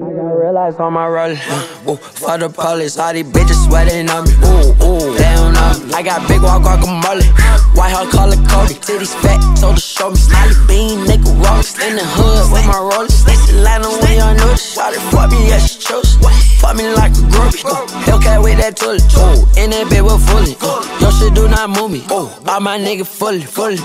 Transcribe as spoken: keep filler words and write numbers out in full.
I got real life on my roll. Ooh, for the police, all these bitches sweating on me. Ooh, ooh, they don't know me. I got big walk guacamole, white hard color Cody. Titties fat, told her show me. Smiley bean, nigga rolls in the hood with my rollers. This is Atlanta, we on new. Shot it, fuck me, yeah, she chose. Fuck me like a groupie. Hellcat with that toilet. Ooh, in that bed, we're fully. Your shit do not move me. Ooh, all my nigga fully, fully.